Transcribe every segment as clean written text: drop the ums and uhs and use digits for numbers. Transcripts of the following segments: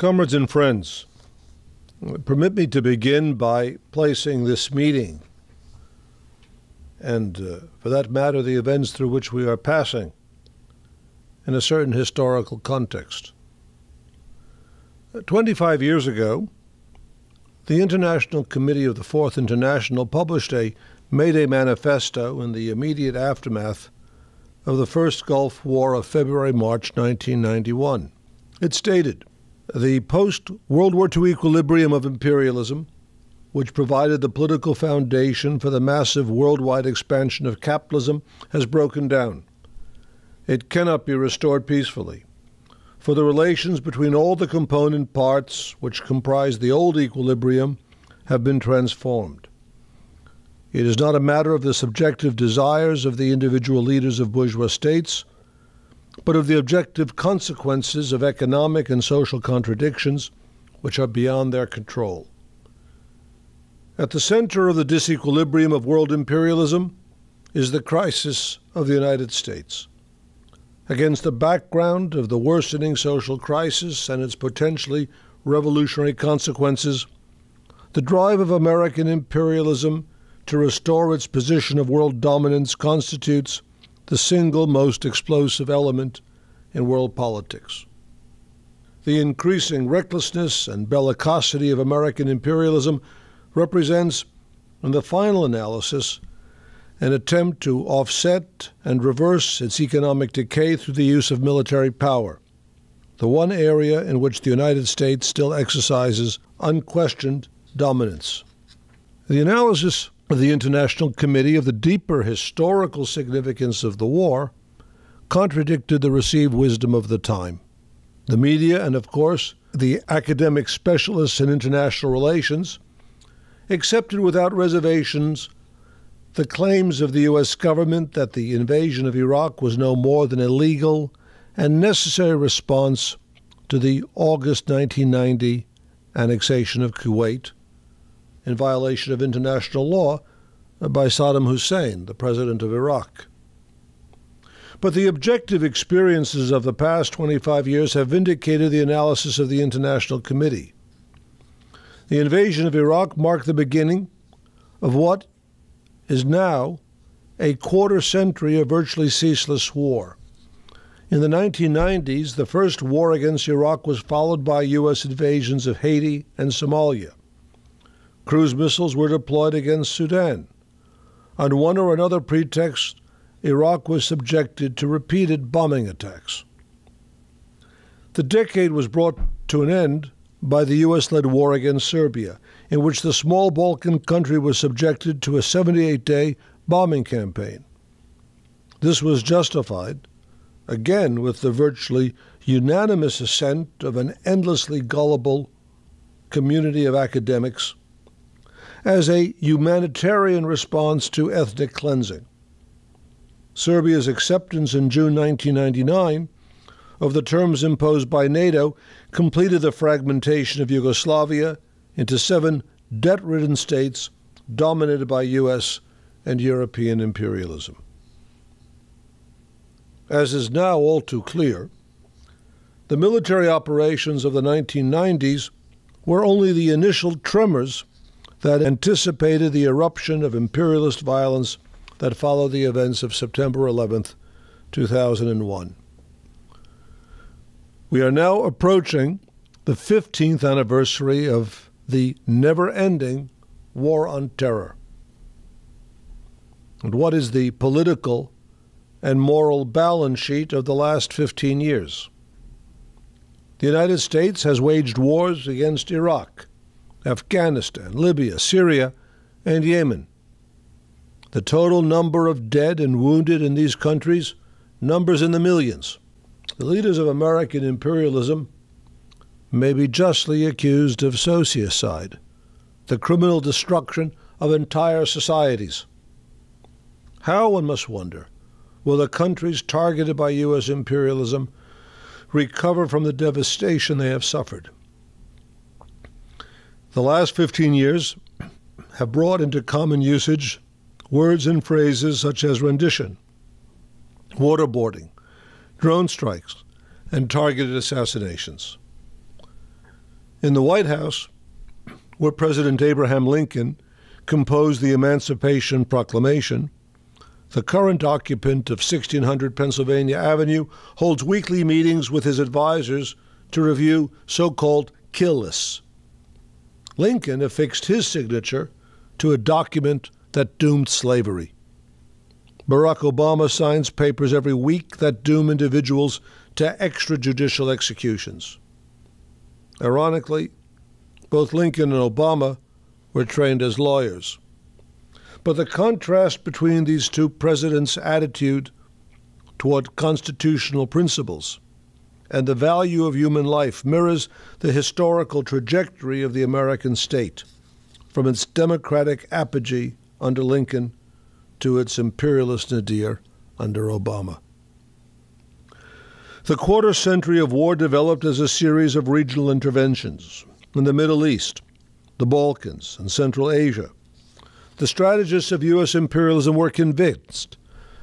Comrades and friends, permit me to begin by placing this meeting, and for that matter, the events through which we are passing, in a certain historical context. 25 years ago, the International Committee of the Fourth International published a Mayday Manifesto in the immediate aftermath of the First Gulf War of February-March 1991. It stated, the post-World War II equilibrium of imperialism, which provided the political foundation for the massive worldwide expansion of capitalism, has broken down. It cannot be restored peacefully. For the relations between all the component parts which comprise the old equilibrium have been transformed. It is not a matter of the subjective desires of the individual leaders of bourgeois states, but of the objective consequences of economic and social contradictions which are beyond their control. At the center of the disequilibrium of world imperialism is the crisis of the United States. Against the background of the worsening social crisis and its potentially revolutionary consequences, the drive of American imperialism to restore its position of world dominance constitutes the single most explosive element in world politics. The increasing recklessness and bellicosity of American imperialism represents, in the final analysis, an attempt to offset and reverse its economic decay through the use of military power, the one area in which the United States still exercises unquestioned dominance. The analysis of the International Committee of the deeper historical significance of the war contradicted the received wisdom of the time. The media and, of course, the academic specialists in international relations accepted without reservations the claims of the U.S. government that the invasion of Iraq was no more than a legal and necessary response to the August 1990 annexation of Kuwait, in violation of international law by Saddam Hussein, the president of Iraq. But the objective experiences of the past 25 years have vindicated the analysis of the International Committee. The invasion of Iraq marked the beginning of what is now a quarter century of virtually ceaseless war. In the 1990s, the first war against Iraq was followed by U.S. invasions of Haiti and Somalia. Cruise missiles were deployed against Sudan. On one or another pretext, Iraq was subjected to repeated bombing attacks. The decade was brought to an end by the U.S.-led war against Serbia, in which the small Balkan country was subjected to a 78-day bombing campaign. This was justified, again, with the virtually unanimous assent of an endlessly gullible community of academics, as a humanitarian response to ethnic cleansing. Serbia's acceptance in June 1999 of the terms imposed by NATO completed the fragmentation of Yugoslavia into 7 debt-ridden states dominated by U.S. and European imperialism. As is now all too clear, the military operations of the 1990s were only the initial tremors that anticipated the eruption of imperialist violence that followed the events of September 11, 2001. We are now approaching the 15th anniversary of the never-ending War on Terror. And what is the political and moral balance sheet of the last 15 years? The United States has waged wars against Iraq, Afghanistan, Libya, Syria, and Yemen. The total number of dead and wounded in these countries numbers in the millions. The leaders of American imperialism may be justly accused of sociocide, the criminal destruction of entire societies. How, one must wonder, will the countries targeted by U.S. imperialism recover from the devastation they have suffered? The last 15 years have brought into common usage words and phrases such as rendition, waterboarding, drone strikes, and targeted assassinations. in the White House, where President Abraham Lincoln composed the Emancipation Proclamation, the current occupant of 1600 Pennsylvania Avenue holds weekly meetings with his advisors to review so-called kill lists. Lincoln affixed his signature to a document that doomed slavery. Barack Obama signs papers every week that doom individuals to extrajudicial executions. Ironically, both Lincoln and Obama were trained as lawyers. But the contrast between these two presidents' attitude toward constitutional principles and the value of human life mirrors the historical trajectory of the American state, from its democratic apogee under Lincoln to its imperialist nadir under Obama. The quarter century of war developed as a series of regional interventions in the Middle East, the Balkans, and Central Asia. The strategists of U.S. imperialism were convinced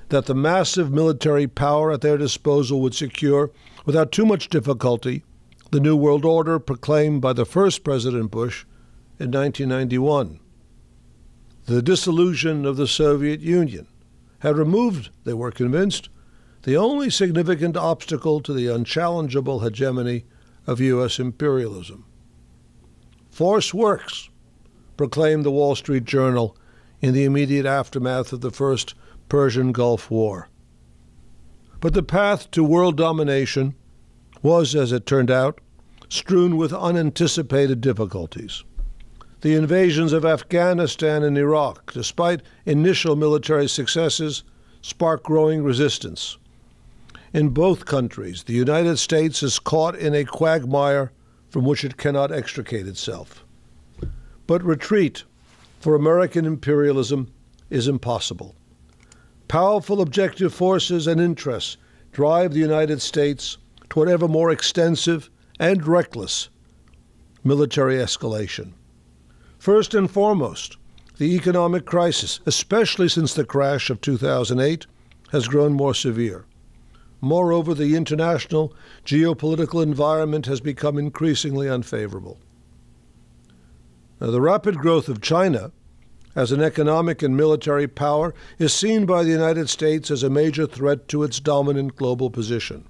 that the massive military power at their disposal would secure, without too much difficulty, the New World Order proclaimed by the first President Bush in 1991. The dissolution of the Soviet Union had removed, they were convinced, the only significant obstacle to the unchallengeable hegemony of U.S. imperialism. Force works, proclaimed the Wall Street Journal in the immediate aftermath of the first Persian Gulf War. But the path to world domination was, as it turned out, strewn with unanticipated difficulties. The invasions of Afghanistan and Iraq, despite initial military successes, sparked growing resistance. In both countries, the United States is caught in a quagmire from which it cannot extricate itself. But retreat for American imperialism is impossible. Powerful objective forces and interests drive the United States toward ever more extensive and reckless military escalation. First and foremost, the economic crisis, especially since the crash of 2008, has grown more severe. Moreover, the international geopolitical environment has become increasingly unfavorable. Now, the rapid growth of China as an economic and military power is seen by the United States as a major threat to its dominant global position.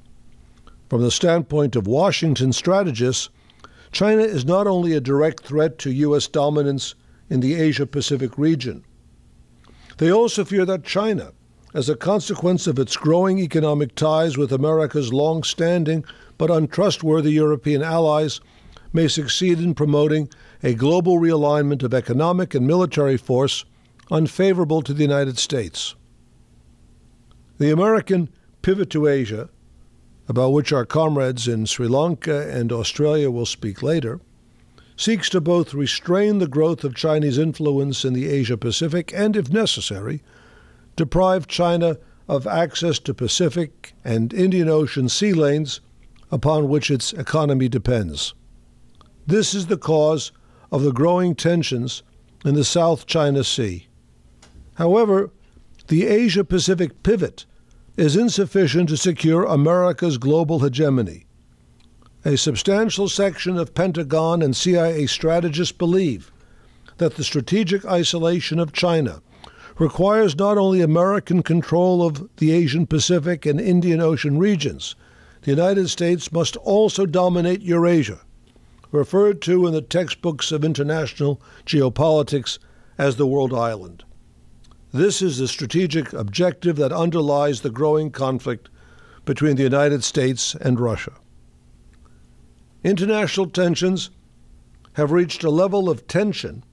From the standpoint of Washington strategists, China is not only a direct threat to U.S. dominance in the Asia-Pacific region. They also fear that China, as a consequence of its growing economic ties with America's long-standing but untrustworthy European allies, may succeed in promoting a global realignment of economic and military force unfavorable to the United States. The American pivot to Asia, about which our comrades in Sri Lanka and Australia will speak later, seeks to both restrain the growth of Chinese influence in the Asia-Pacific and, if necessary, deprive China of access to Pacific and Indian Ocean sea lanes upon which its economy depends. This is the cause of the growing tensions in the South China Sea. However, the Asia-Pacific pivot is insufficient to secure America's global hegemony. A substantial section of Pentagon and CIA strategists believe that the strategic isolation of China requires not only American control of the Asian Pacific and Indian Ocean regions, the United States must also dominate Eurasia, referred to in the textbooks of international geopolitics as the World Island. This is the strategic objective that underlies the growing conflict between the United States and Russia. International tensions have reached a level of tension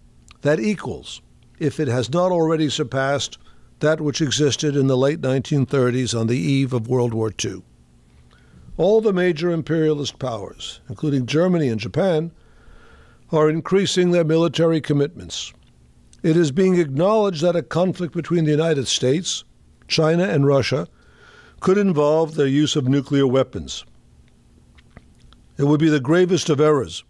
that equals, if it has not already surpassed, that which existed in the late 1930s on the eve of World War II. All the major imperialist powers, including Germany and Japan, are increasing their military commitments. It is being acknowledged that a conflict between the United States, China, and Russia could involve the use of nuclear weapons. It would be the gravest of errors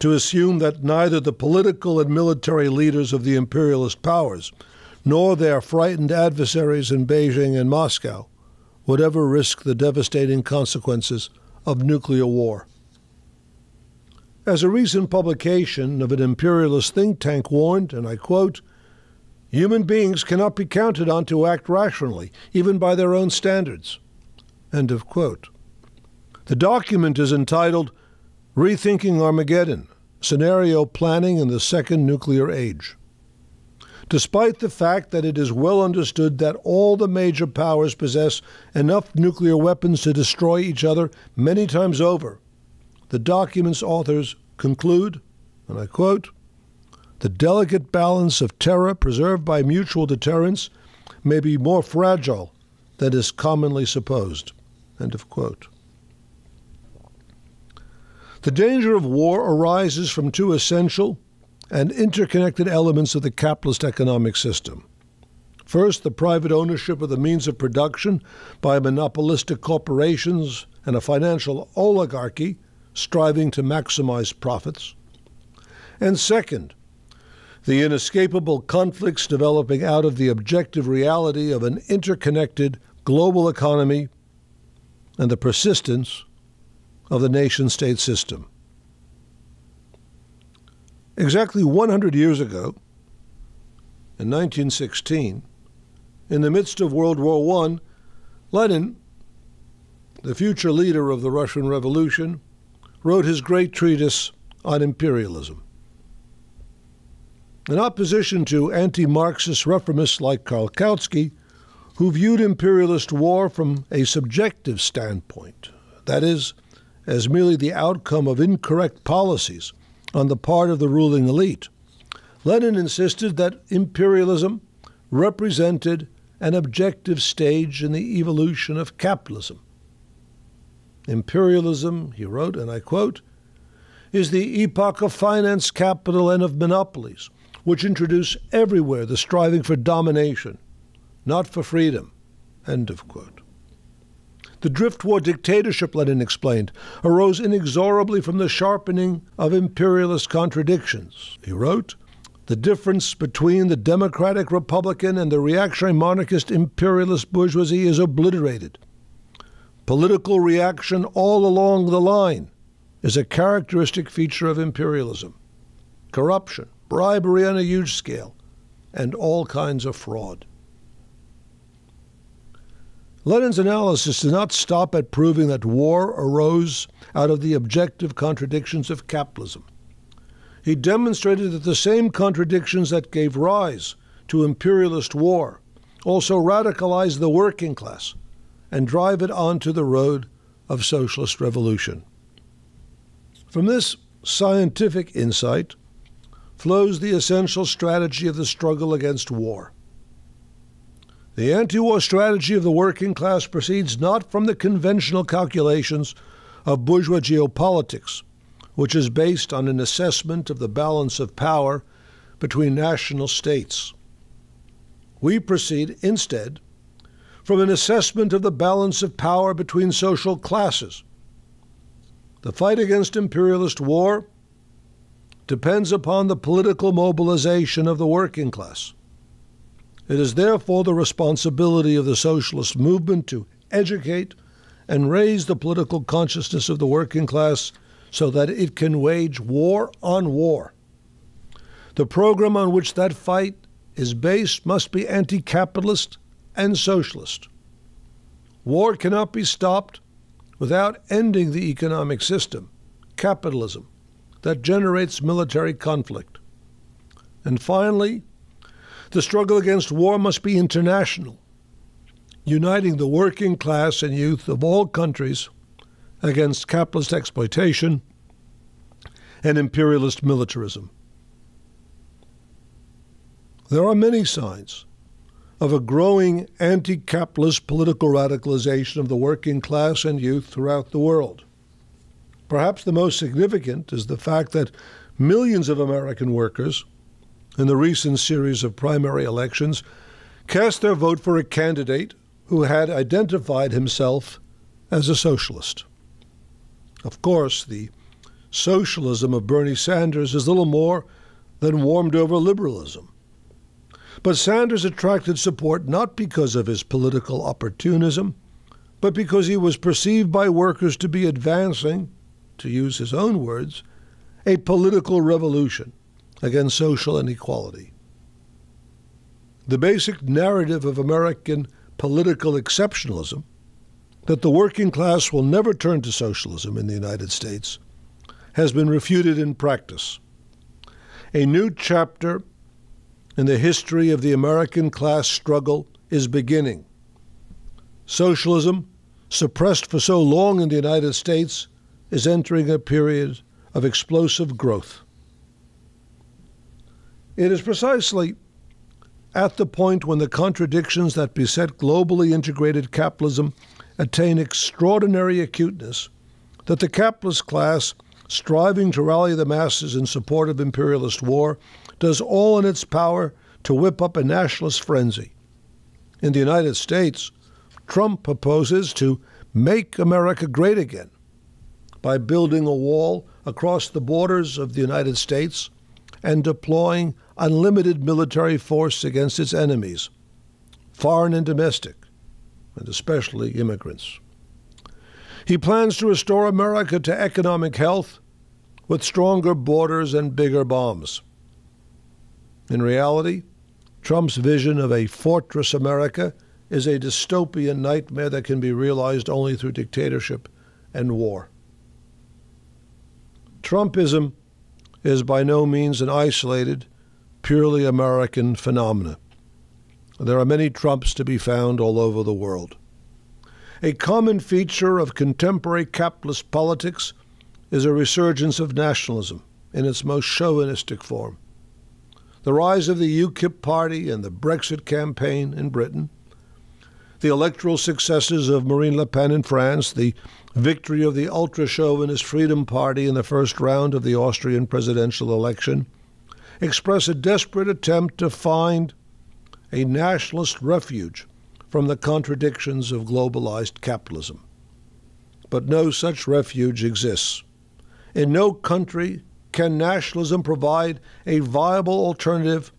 to assume that neither the political and military leaders of the imperialist powers nor their frightened adversaries in Beijing and Moscow would ever risk the devastating consequences of nuclear war. as a recent publication of an imperialist think tank warned, and I quote, "Human beings cannot be counted on to act rationally, even by their own standards." End of quote. The document is entitled Rethinking Armageddon, Scenario Planning in the Second Nuclear Age. Despite the fact that it is well understood that all the major powers possess enough nuclear weapons to destroy each other many times over, the document's authors conclude, and I quote, "The delicate balance of terror preserved by mutual deterrence may be more fragile than is commonly supposed." End of quote. The danger of war arises from two essential and interconnected elements of the capitalist economic system. First, the private ownership of the means of production by monopolistic corporations and a financial oligarchy striving to maximize profits. And second, the inescapable conflicts developing out of the objective reality of an interconnected global economy and the persistence of the nation-state system. Exactly 100 years ago, in 1916, in the midst of World War I, Lenin, the future leader of the Russian Revolution, wrote his great treatise on imperialism. In opposition to anti-Marxist reformists like Karl Kautsky, who viewed imperialist war from a subjective standpoint, that is, as merely the outcome of incorrect policies on the part of the ruling elite, Lenin insisted that imperialism represented an objective stage in the evolution of capitalism. Imperialism, he wrote, and I quote, "is the epoch of finance, capital, and of monopolies, which introduce everywhere the striving for domination, not for freedom." End of quote. The drift toward dictatorship, Lenin explained, arose inexorably from the sharpening of imperialist contradictions. He wrote, "The difference between the democratic republican and the reactionary monarchist imperialist bourgeoisie is obliterated. Political reaction all along the line is a characteristic feature of imperialism. Corruption, bribery on a huge scale, and all kinds of fraud." Lenin's analysis did not stop at proving that war arose out of the objective contradictions of capitalism. He demonstrated that the same contradictions that gave rise to imperialist war also radicalize the working class and drive it onto the road of socialist revolution. From this scientific insight flows the essential strategy of the struggle against war. The anti-war strategy of the working class proceeds not from the conventional calculations of bourgeois geopolitics, which is based on an assessment of the balance of power between national states. We proceed instead from an assessment of the balance of power between social classes. The fight against imperialist war depends upon the political mobilization of the working class. It is therefore the responsibility of the socialist movement to educate and raise the political consciousness of the working class so that it can wage war on war. The program on which that fight is based must be anti-capitalist and socialist. War cannot be stopped without ending the economic system, capitalism, that generates military conflict. And finally, the struggle against war must be international, uniting the working class and youth of all countries against capitalist exploitation and imperialist militarism. There are many signs of a growing anti-capitalist political radicalization of the working class and youth throughout the world. Perhaps the most significant is the fact that millions of American workers, in the recent series of primary elections, cast their vote for a candidate who had identified himself as a socialist. Of course, the socialism of Bernie Sanders is little more than warmed-over liberalism. But Sanders attracted support not because of his political opportunism, but because he was perceived by workers to be advancing, to use his own words, a political revolution against social inequality. The basic narrative of American political exceptionalism, that the working class will never turn to socialism in the United States, has been refuted in practice. A new chapter in the history of the American class struggle is beginning. Socialism, suppressed for so long in the United States, is entering a period of explosive growth. It is precisely at the point when the contradictions that beset globally integrated capitalism attain extraordinary acuteness that the capitalist class, striving to rally the masses in support of imperialist war, does all in its power to whip up a nationalist frenzy. In the United States, Trump proposes to make America great again by building a wall across the borders of the United States and deploying unlimited military force against its enemies, foreign and domestic, and especially immigrants. He plans to restore America to economic health with stronger borders and bigger bombs. In reality, Trump's vision of a fortress America is a dystopian nightmare that can be realized only through dictatorship and war. Trumpism is by no means an isolated, purely American phenomenon. There are many Trumps to be found all over the world. A common feature of contemporary capitalist politics is a resurgence of nationalism in its most chauvinistic form. The rise of the UKIP party and the Brexit campaign in Britain, the electoral successes of Marine Le Pen in France, the victory of the ultra-chauvinist Freedom Party in the first round of the Austrian presidential election, express a desperate attempt to find a nationalist refuge from the contradictions of globalized capitalism. But no such refuge exists. In no country can nationalism provide a viable alternative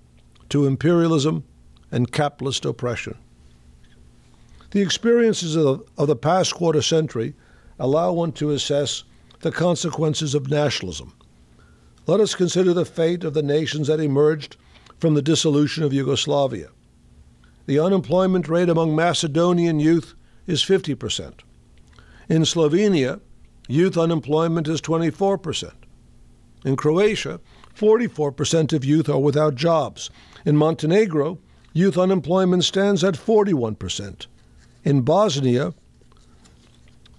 to imperialism and capitalist oppression. The experiences of the past quarter century allow one to assess the consequences of nationalism. Let us consider the fate of the nations that emerged from the dissolution of Yugoslavia. The unemployment rate among Macedonian youth is 50%. In Slovenia, youth unemployment is 24%. In Croatia, 44% of youth are without jobs. In Montenegro, youth unemployment stands at 41%. In Bosnia,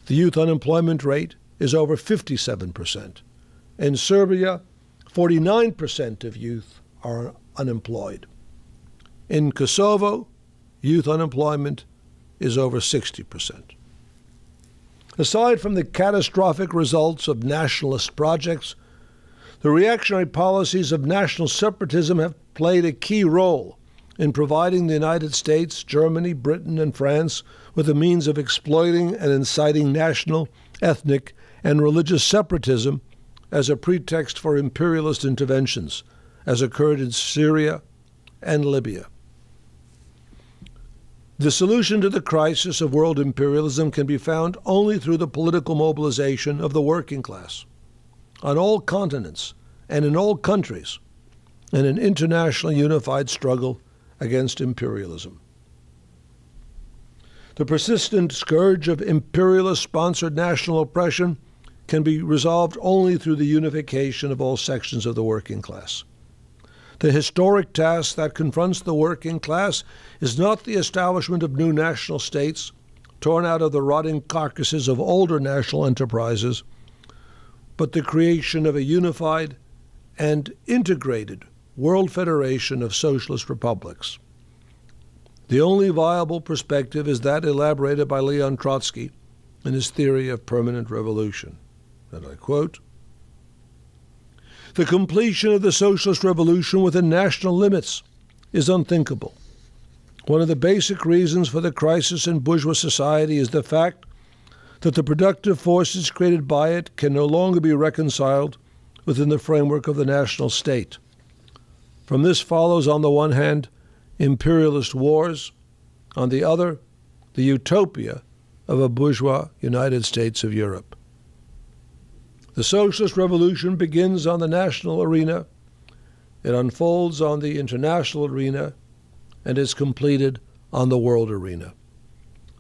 the youth unemployment rate is over 57%. In Serbia, 49% of youth are unemployed. In Kosovo, youth unemployment is over 60%. Aside from the catastrophic results of nationalist projects, the reactionary policies of national separatism have played a key role in providing the United States, Germany, Britain, and France with the means of exploiting and inciting national, ethnic, and religious separatism as a pretext for imperialist interventions, as occurred in Syria and Libya. The solution to the crisis of world imperialism can be found only through the political mobilization of the working class, on all continents and in all countries, in an international unified struggle against imperialism. The persistent scourge of imperialist-sponsored national oppression can be resolved only through the unification of all sections of the working class. The historic task that confronts the working class is not the establishment of new national states, torn out of the rotting carcasses of older national enterprises, but the creation of a unified and integrated World Federation of Socialist Republics. The only viable perspective is that elaborated by Leon Trotsky in his theory of permanent revolution. And I quote, "The completion of the socialist revolution within national limits is unthinkable. One of the basic reasons for the crisis in bourgeois society is the fact that the productive forces created by it can no longer be reconciled within the framework of the national state. From this follows, on the one hand, imperialist wars, on the other, the utopia of a bourgeois United States of Europe. The socialist revolution begins on the national arena, it unfolds on the international arena, and is completed on the world arena.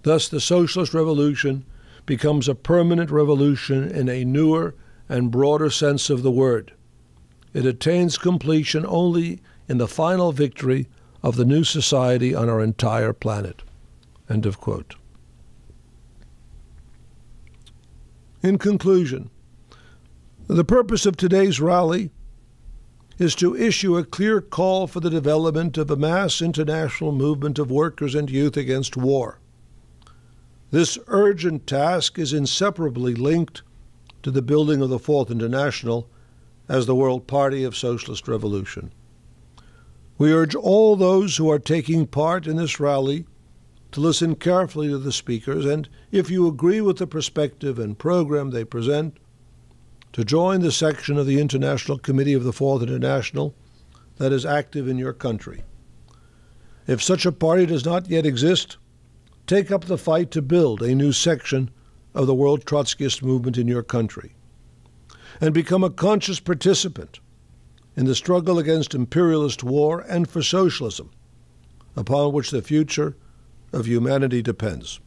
Thus, the socialist revolution becomes a permanent revolution in a newer and broader sense of the word. It attains completion only in the final victory of the new society on our entire planet." End of quote. In conclusion, the purpose of today's rally is to issue a clear call for the development of a mass international movement of workers and youth against war. This urgent task is inseparably linked to the building of the Fourth International as the World Party of Socialist Revolution. We urge all those who are taking part in this rally to listen carefully to the speakers, and if you agree with the perspective and program they present, to join the section of the International Committee of the Fourth International that is active in your country. If such a party does not yet exist, take up the fight to build a new section of the World Trotskyist movement in your country, and become a conscious participant in the struggle against imperialist war and for socialism, upon which the future of humanity depends.